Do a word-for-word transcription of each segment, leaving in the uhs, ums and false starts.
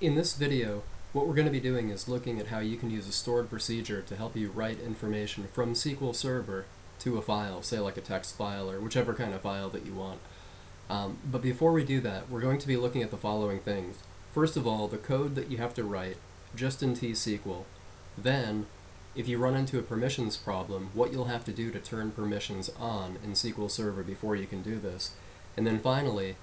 In this video, what we're going to be doing is looking at how you can use a stored procedure to help you write information from S Q L Server to a file, say like a text file or whichever kind of file that you want. Um, but before we do that, we're going to be looking at the following things. First of all, the code that you have to write just in T S Q L. Then, if you run into a permissions problem, what you'll have to do to turn permissions on in S Q L Server before you can do this. And then finally,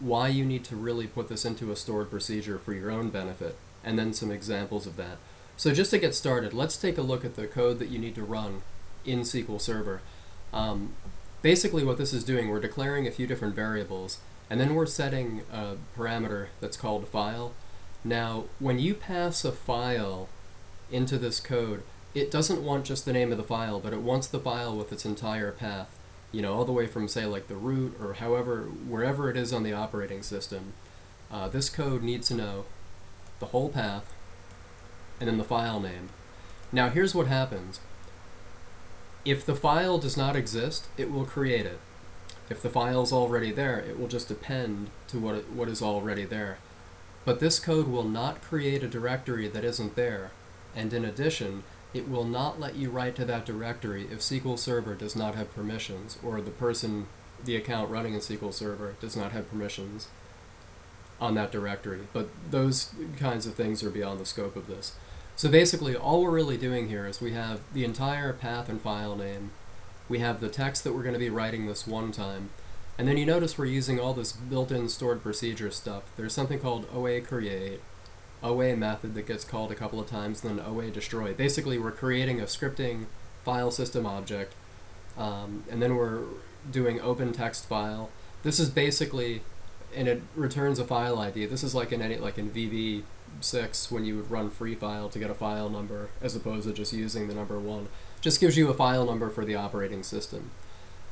why you need to really put this into a stored procedure for your own benefit, and then some examples of that. So just to get started, let's take a look at the code that you need to run in S Q L Server. Um, basically what this is doing, we're declaring a few different variables, and then we're setting a parameter that's called file. Now, when you pass a file into this code, it doesn't want just the name of the file, but it wants the file with its entire path, you know, all the way from, say, like the root or however, wherever it is on the operating system. Uh, this code needs to know the whole path and then the file name. Now here's what happens. If the file does not exist, it will create it. If the file's already there, it will just append to what, it, what is already there. But this code will not create a directory that isn't there, and in addition, it will not let you write to that directory if S Q L Server does not have permissions, or the person, the account running in S Q L Server does not have permissions on that directory. But those kinds of things are beyond the scope of this. So basically, all we're really doing here is we have the entire path and file name, we have the text that we're going to be writing this one time, and then you notice we're using all this built-in stored procedure stuff. There's something called O A create, O A method that gets called a couple of times, and then O A destroy. Basically, we're creating a scripting file system object, um, and then we're doing open text file. This is basically, and it returns a file I D. This is like in any, like in V B six when you would run free file to get a file number, as opposed to just using the number one. Just gives you a file number for the operating system.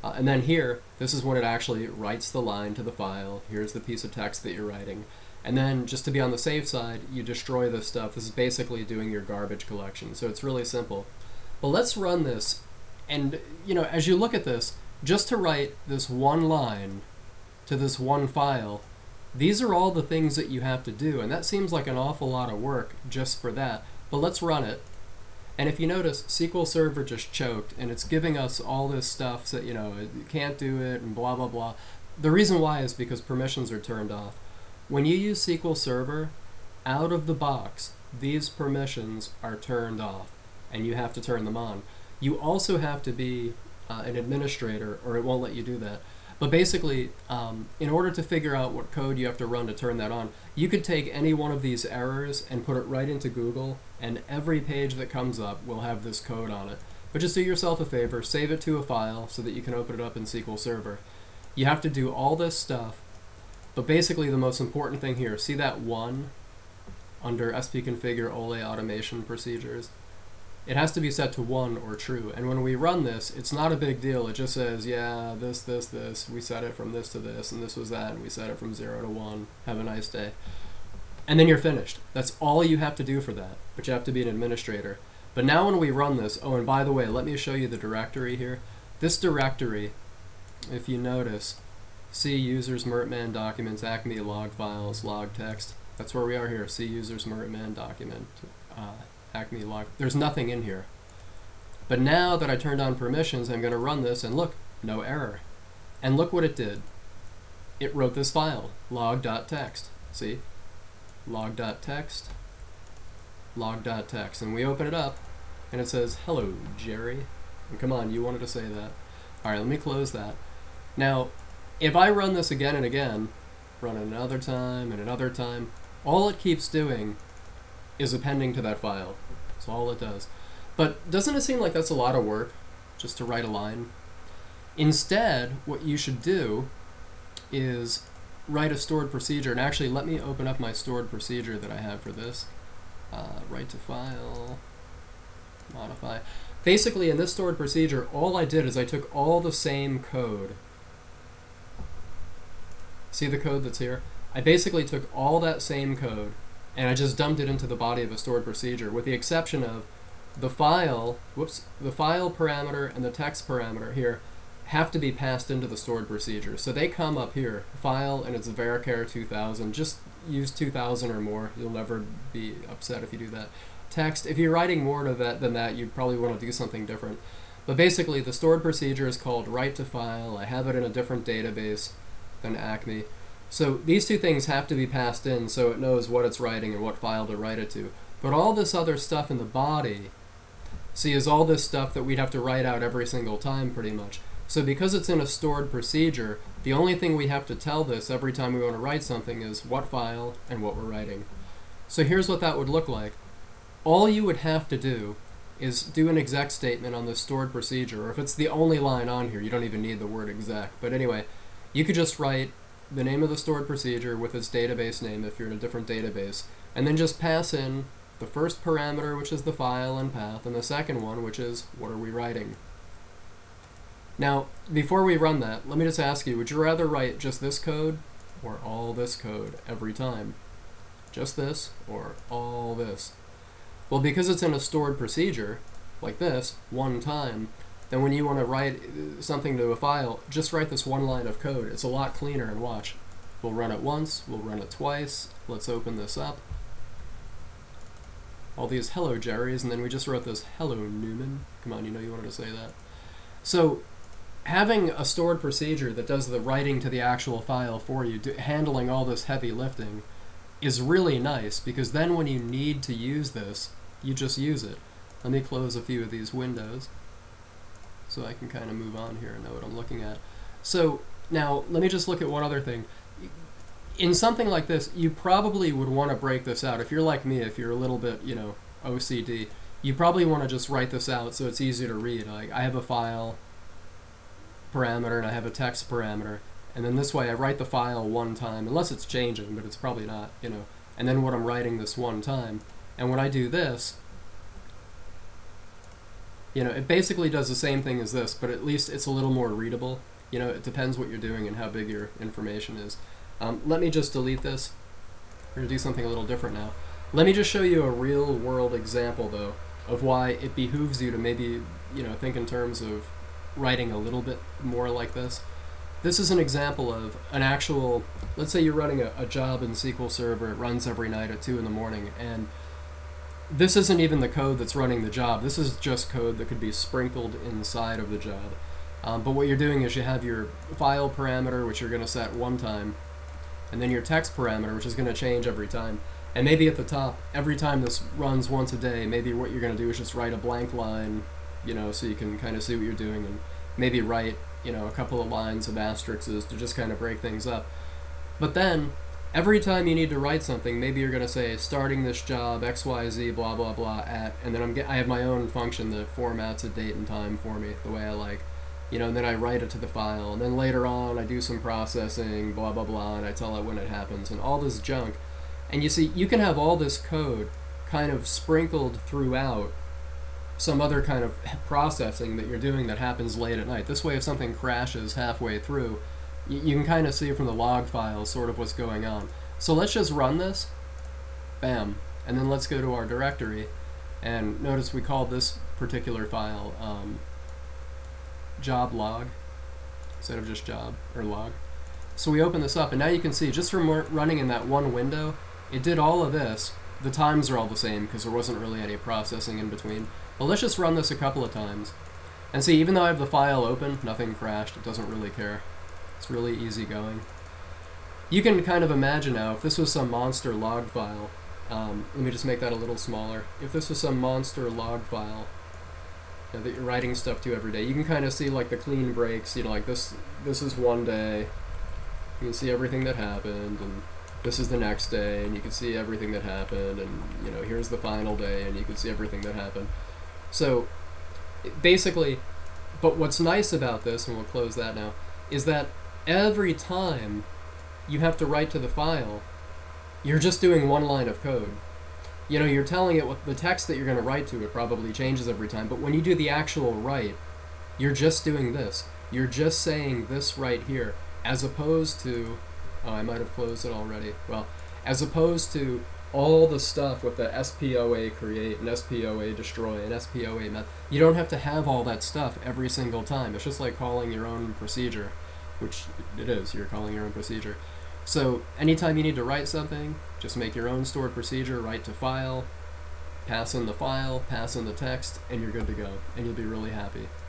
Uh, and then here, this is when it actually writes the line to the file. Here's the piece of text that you're writing. And then, just to be on the safe side, you destroy this stuff. This is basically doing your garbage collection, so it's really simple. But let's run this, and you know, as you look at this, just to write this one line to this one file, these are all the things that you have to do, and that seems like an awful lot of work just for that. But let's run it, and if you notice, S Q L Server just choked, and it's giving us all this stuff that, you know, you can't do it, and blah, blah, blah. The reason why is because permissions are turned off. When you use S Q L Server, out of the box, these permissions are turned off, and you have to turn them on. You also have to be uh, an administrator, or it won't let you do that. But basically, um, in order to figure out what code you have to run to turn that on, you could take any one of these errors and put it right into Google, and every page that comes up will have this code on it. But just do yourself a favor, save it to a file so that you can open it up in S Q L Server. You have to do all this stuff. But basically, the most important thing here, see that one under S P configure O L E automation procedures? It has to be set to one or true. And when we run this, it's not a big deal. It just says, yeah, this, this, this. We set it from this to this, and this was that, and we set it from zero to one. Have a nice day. And then you're finished. That's all you have to do for that, but you have to be an administrator. But now when we run this, oh, and by the way, let me show you the directory here. This directory, if you notice, C users, mertman, documents, acme, log files, log text. That's where we are here. C users, mertman, document, uh, acme, log. There's nothing in here. But now that I turned on permissions, I'm going to run this, and look, no error. And look what it did. It wrote this file, log dot text. See? log dot text, log dot text. And we open it up, and it says, hello, Jerry. And come on, you wanted to say that. All right, let me close that. Now, if I run this again and again, run it another time and another time, all it keeps doing is appending to that file. That's all it does. But doesn't it seem like that's a lot of work just to write a line? Instead, what you should do is write a stored procedure. And actually, let me open up my stored procedure that I have for this. Uh, write to file, modify. Basically, in this stored procedure, all I did is I took all the same code. See the code that's here? I basically took all that same code and I just dumped it into the body of a stored procedure, with the exception of the file, whoops, the file parameter and the text parameter here have to be passed into the stored procedure. So they come up here, file, and it's varchar two thousand, just use two thousand or more. You'll never be upset if you do that. Text, if you're writing more to that than that, you probably want to do something different. But basically, the stored procedure is called write to file. I have it in a different database than Acme. So these two things have to be passed in so it knows what it's writing and what file to write it to. But all this other stuff in the body, see, is all this stuff that we'd have to write out every single time, pretty much. So because it's in a stored procedure, the only thing we have to tell this every time we want to write something is what file and what we're writing. So here's what that would look like. All you would have to do is do an exec statement on the stored procedure, or if it's the only line on here, you don't even need the word exec. But anyway, you could just write the name of the stored procedure with its database name if you're in a different database, and then just pass in the first parameter, which is the file and path, and the second one, which is what are we writing. Now, before we run that, let me just ask you, would you rather write just this code or all this code every time? Just this or all this? Well, because it's in a stored procedure, like this, one time, then when you want to write something to a file, just write this one line of code. It's a lot cleaner, and watch. We'll run it once, we'll run it twice, let's open this up. All these hello Jerry's, and then we just wrote this hello Newman. Come on, you know you wanted to say that. So having a stored procedure that does the writing to the actual file for you, do, handling all this heavy lifting, is really nice, because then when you need to use this, you just use it. Let me close a few of these windows so I can kind of move on here and know what I'm looking at. So now let me just look at one other thing. In something like this, you probably would want to break this out. If you're like me, if you're a little bit, you know, O C D, you probably want to just write this out so it's easy to read. Like, I have a file parameter and I have a text parameter. And then this way I write the file one time, unless it's changing, but it's probably not, you know. And then what I'm writing this one time. And when I do this, you know, it basically does the same thing as this, but at least it's a little more readable. You know, it depends what you're doing and how big your information is. Um, let me just delete this. We're going to do something a little different now. Let me just show you a real world example, though, of why it behooves you to maybe, you know, think in terms of writing a little bit more like this. This is an example of an actual, let's say you're running a, a job in S Q L Server. It runs every night at two in the morning, and this isn't even the code that's running the job. This is just code that could be sprinkled inside of the job. Um, but what you're doing is you have your file parameter, which you're going to set one time, and then your text parameter, which is going to change every time. And maybe at the top, every time this runs once a day, maybe what you're going to do is just write a blank line, you know, so you can kind of see what you're doing, and maybe write, you know, a couple of lines of asterisks to just kind of break things up. But then, every time you need to write something, maybe you're going to say, starting this job, X Y Z, blah, blah, blah, at, and then I'm get, I have my own function that formats a date and time for me the way I like. You know, and then I write it to the file, and then later on I do some processing, blah, blah, blah, and I tell it when it happens, and all this junk. And you see, you can have all this code kind of sprinkled throughout some other kind of processing that you're doing that happens late at night. This way, if something crashes halfway through, you, you can kind of see from the log file sort of what's going on. So let's just run this, bam, and then let's go to our directory, and notice we called this particular file um, job log instead of just job or log. So we open this up, and now you can see just from running in that one window, it did all of this. The times are all the same because there wasn't really any processing in between. But let's just run this a couple of times. And see, even though I have the file open, nothing crashed. It doesn't really care. It's really easy going. You can kind of imagine now, if this was some monster log file, um, let me just make that a little smaller. If this was some monster log file, you know, that you're writing stuff to every day, you can kind of see like the clean breaks, you know, like this, this is one day. You can see everything that happened, and this is the next day, and you can see everything that happened, and, you know, here's the final day, and you can see everything that happened. So basically, but what's nice about this, and we'll close that now, is that every time you have to write to the file, you're just doing one line of code. You know, you're telling it what the text that you're going to write to, it probably changes every time, but when you do the actual write, you're just doing this. You're just saying this right here, as opposed to, oh, I might have closed it already. Well, as opposed to all the stuff with the S P O A create and S P O A destroy and S P O A method. You don't have to have all that stuff every single time. It's just like calling your own procedure, which it is. You're calling your own procedure. So anytime you need to write something, just make your own stored procedure, write to file, pass in the file, pass in the text, and you're good to go, and you'll be really happy.